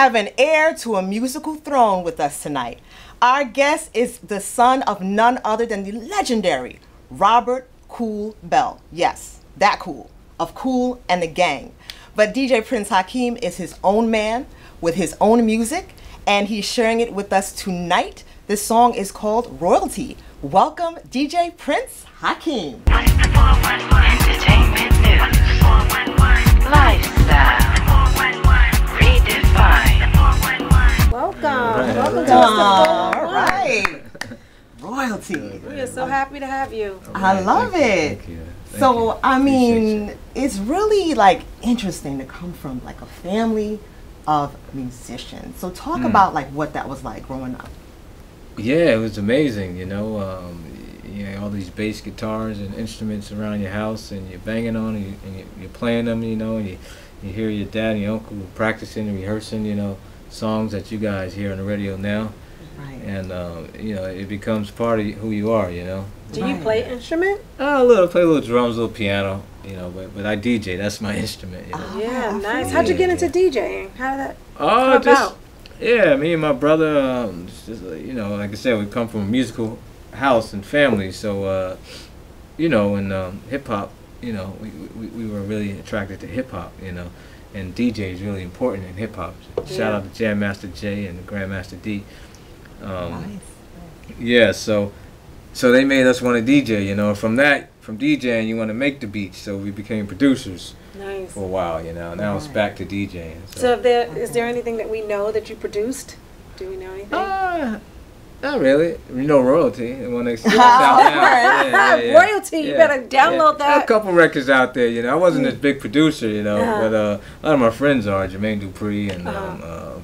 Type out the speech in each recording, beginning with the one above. have an heir to a musical throne with us tonight. Our guest is the son of none other than the legendary Robert Cool Bell. Yes, that Cool, of Kool and the Gang. But DJ Prince Hakim is his own man with his own music, and he's sharing it with us tonight. This song is called Royalty. Welcome, DJ Prince Hakim. Entertainment news, lifestyle, redefined. Welcome to all right. Royalty. We are so happy to have you. I love it. Thank you. So, I mean, it's really like interesting to come from like a family of musicians. So talk about like what that was like growing up. Yeah, it was amazing, you know, all these bass guitars and instruments around your house, and you're banging on and you're playing them, you know, and you hear your dad and your uncle practicing and rehearsing, you know, songs that you guys hear on the radio now. Right. And, you know, it becomes part of who you are, you know. Do you play instrument? Oh, a little. I play a little drums, a little piano, you know, but I DJ. That's my instrument, you know. Oh, yeah, nice. Yeah, how'd you get into DJing? How did that come about? Yeah, me and my brother, you know, like I said, we come from a musical house and family. So, you know, in hip-hop, you know, we were really attracted to hip-hop, you know. And DJ is really important in hip-hop. Yeah. Shout out to Jam Master J and Grandmaster D. Nice. Yeah, so they made us want to DJ, you know. From DJing, you want to make the beats, so we became producers. Nice. For a while, you know. Now it's back to DJing. So is there anything that we know that you produced? Do we know anything? Not really. You know, Royalty. When they out now, yeah. Royalty. Yeah. You better download that. A couple records out there, you know. I wasn't this big producer, you know, but a lot of my friends are. Jermaine Dupree and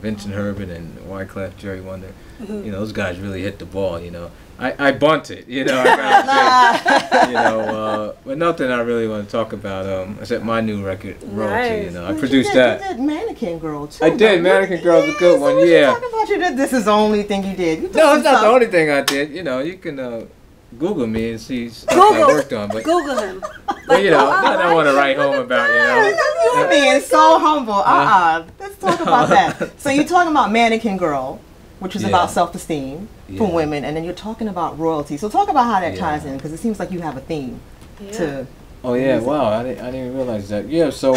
Vincent Herbert and Wyclef, Jerry Wonder. You know, those guys really hit the ball, you know. I bunted, you know. You know, but nothing I really want to talk about except my new record, Royalty. Nice. You know, I produced that. You did Mannequin Girl too. I did. Mannequin Girl is a good one. What you talking about? You did. This is the only thing you did. You no, it's not the only thing I did. You know, you can Google me and see stuff I worked on. But Google him. But you know, I don't want to write home about, you know. You're being so humble. Let's talk about that. So you're talking about Mannequin Girl, which is about self-esteem for women, and then you're talking about Royalty. So talk about how that ties in, because it seems like you have a theme to... Oh, yeah, wow, I didn't realize that. Yeah, so...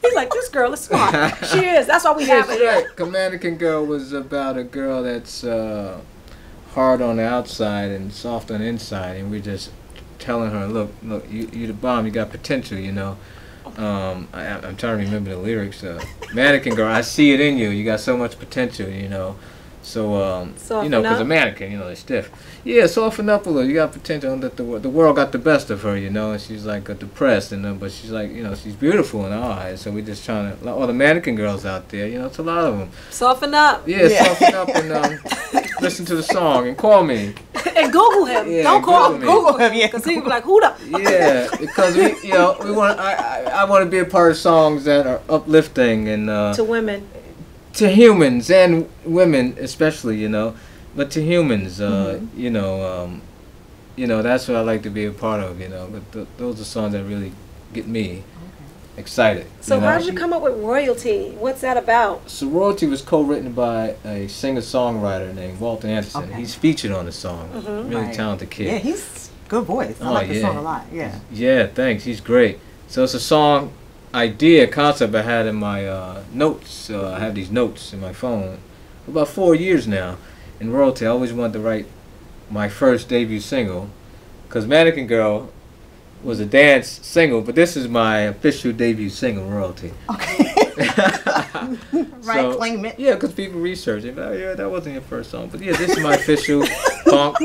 He's like, this girl is smart. She is. That's all we have here. Right. Mannequin Girl was about a girl that's hard on the outside and soft on the inside, and we're just telling her, look, you're the bomb, you got potential, you know. I'm trying to remember the lyrics. Mannequin Girl, I see it in you. You got so much potential, you know. So, you know, because a mannequin, you know, they're stiff. Yeah, soften up a little. You got potential. That the world got the best of her, you know. And she's like depressed, and but she's like, you know, she's beautiful in our eyes. So we're just trying to, all the mannequin girls out there, you know, it's a lot of them. Soften up. Yeah, soften up and listen to the song and call me. And Google him. Yeah, don't call him. Google him, yeah. Because he'll be like, who the? Yeah, because we, you know, we want. I want to be a part of songs that are uplifting and to women, to humans and women especially, you know, but to humans, you know, that's what I like to be a part of, you know. But those are songs that really get me excited. So you know? How did you come up with Royalty? What's that about? So Royalty was co-written by a singer-songwriter named Walt Anderson. Okay. He's featured on the song. Really talented kid. Yeah, he's good voice. I like the song a lot. Yeah. Yeah, thanks. He's great. So it's a song concept I had in my notes. I have these notes in my phone for about 4 years now. In Royalty, I always wanted to write my first debut single, because Mannequin Girl was a dance single, but this is my official debut single, Royalty. Okay. Claim it. Yeah, because people research it. Oh, yeah, that wasn't your first song. But yeah, this is my official funk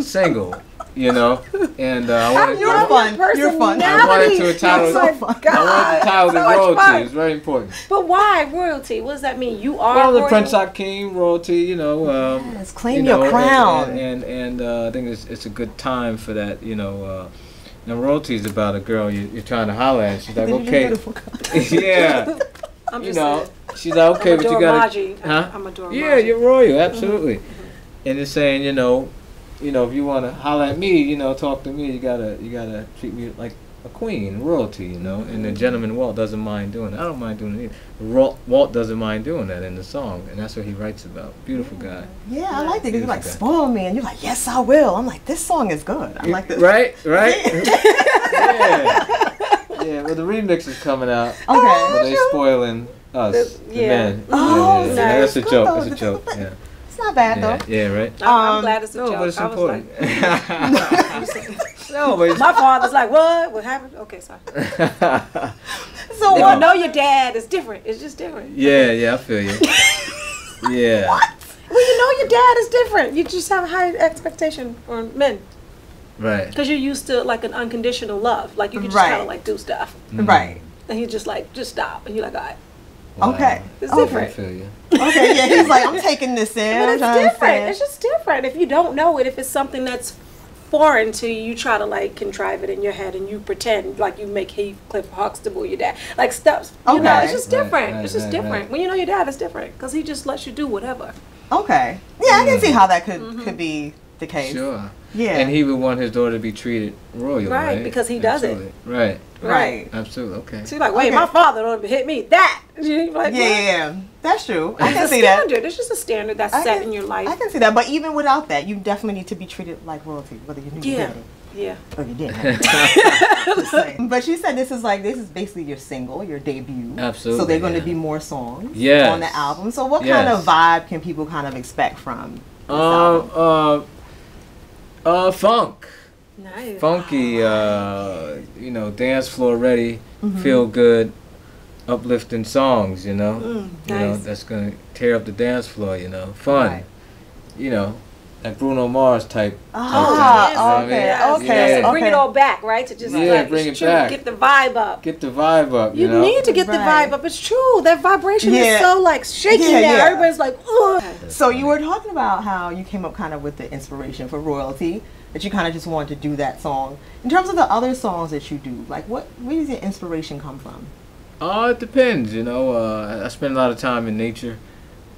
single, you know. And You're fun. I wanted to title it Royalty. Fun. It's very important. But why Royalty? What does that mean? You are royal? The Prince Hakim, royalty, you know. Yes, claim your crown. And I think it's a good time for that, you know. Now, Royalty is about a girl you're trying to holler at. She's like, okay. Yeah. I'm just saying. She's like, okay, but you got to... Huh? I'm adorable. Yeah, you're royal, absolutely. And it's saying, you know, if you want to holler at me, you know, talk to me, you gotta treat me like a queen, royalty, you know, and the gentleman Walt doesn't mind doing it. I don't mind doing it either. Walt doesn't mind doing that in the song, and that's what he writes about. Beautiful guy. Yeah, I like that. You're like, spoil me, and you're like, yes, I will. I'm like, this song is good. I like this. Right, right. Yeah. Yeah, well, the remix is coming out. Okay. But they're spoiling us, the men. Oh, nice. Yeah, that's a joke. That's a joke, yeah. It's not bad, though. Yeah, right. I'm glad it's a joke. But it's important. No, but my father's like, what? What happened? Okay, sorry. So no. I know your dad is different. It's just different. Yeah, yeah, I feel you. Yeah. What? Well, you know your dad is different. You just have a high expectation for men. Right. Because you're used to like an unconditional love. Like you can just kind of like do stuff. Right. And he's just like, just stop. And you're like, all right. Wow. Okay. It's different. I feel you. Okay, yeah, he's like, I'm taking this in. But it's different. It's just different. If you don't know it, if it's something that's foreign to you, you try to like contrive it in your head and you pretend like you make Heathcliff Huxtable your dad, like stuff. You know, it's just different. It's just different. When you know your dad, it's different because he just lets you do whatever. Okay. Yeah, I can see how that could be the case. Sure. Yeah. And he would want his daughter to be treated royally, right? Because he does it. Right. Right. Absolutely. Okay. So you're like, wait, my father don't hit me. That. Like, yeah, that's true. I can see that. It's just a standard that's set in your life. I can see that. But even without that, you definitely need to be treated like royalty, whether you knew you did it. Yeah. Or you didn't. But you said this is basically your single, your debut. Absolutely. So there are going to be more songs on the album. So what kind of vibe can people kind of expect from this album? Funk. Nice. Funky, you know, dance floor ready, feel good, uplifting songs, you know. Nice. You know, that's gonna tear up the dance floor, you know. Fun. Right. You know, like Bruno Mars type. Oh, okay, I mean? So bring it all back, right? To just like, bring it back. Get the vibe up. Get the vibe up. You know? Need to get the vibe up. It's true. That vibration is so like shaky now. Everybody's like, ugh. So you were talking about how you came up kind of with the inspiration for Royalty. That you kind of just wanted to do that song. In terms of the other songs that you do, like where does your inspiration come from? It depends, you know. I spend a lot of time in nature,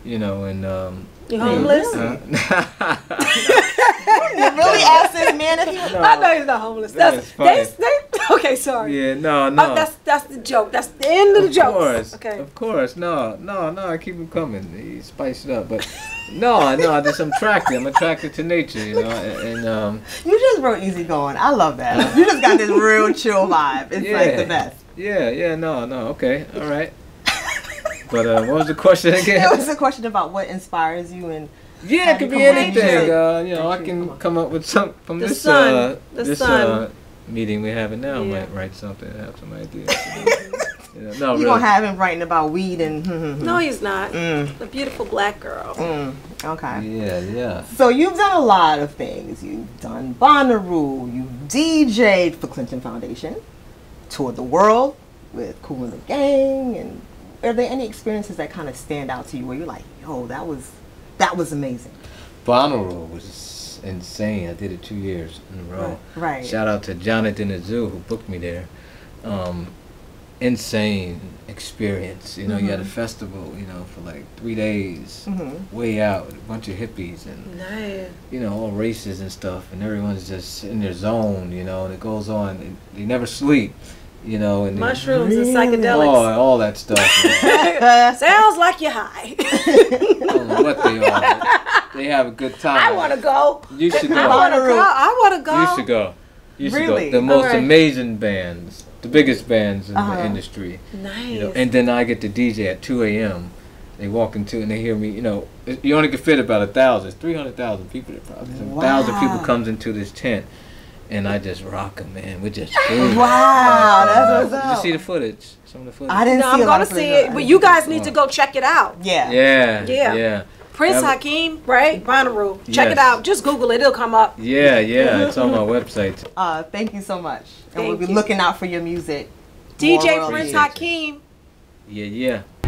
you know, and you're homeless? You really asked this man if he was... No, I know he's not homeless. Okay, sorry. Yeah, no. Oh, that's the joke. That's the end of the joke. Of course. Okay. Of course. No. I keep him coming. He spiced it up, but no. I'm attracted to nature, you know. And you just real easy going. I love that. You just got this real chill vibe. It's like the best. Yeah. No. Okay. All right. But what was the question again? It was a question about what inspires you and. Yeah, it could be anything. You know, I can come up with something from this. The sun. Meeting we're having now might write something, have some ideas. No, you don't have him writing about weed and. No, he's not. A beautiful black girl. Okay. Yeah. So you've done a lot of things. You've done Bonnaroo. You've DJed for Clinton Foundation. Toured the world with Kool and the Gang. And are there any experiences that kind of stand out to you where you're like, yo, that was amazing? Bonnaroo was insane. I did it 2 years in a row. Right. Shout out to Jonathan Azu who booked me there. Insane experience. You know, you had a festival, you know, for like 3 days, way out, with a bunch of hippies and you know, all races and stuff, and everyone's just in their zone, you know, and it goes on and they never sleep. You know, and mushrooms and psychedelics. Oh, and all that stuff. Sounds like you're high. I don't know what they are. They have a good time. I want to go. You should go. I want to go. You should go. You should go. The most amazing bands, the biggest bands in the industry. Nice. You know, and then I get to DJ at 2 a.m. They walk into and they hear me. You know, you only can fit about 1,000, 300,000 people. Probably 1,000 people comes into this tent. And I just rock 'em, man. We just boom. Wow, that's what's up. Did you see the footage? Some of the footage. I didn't see it. I'm gonna see it, but you guys need to go check it out. Yeah. Prince Hakim, right? Bonnaroo. Check it out. Just Google it; it'll come up. Yeah. It's on my website. Thank you so much, and we'll be looking out for your music. DJ Prince Hakim. Yeah.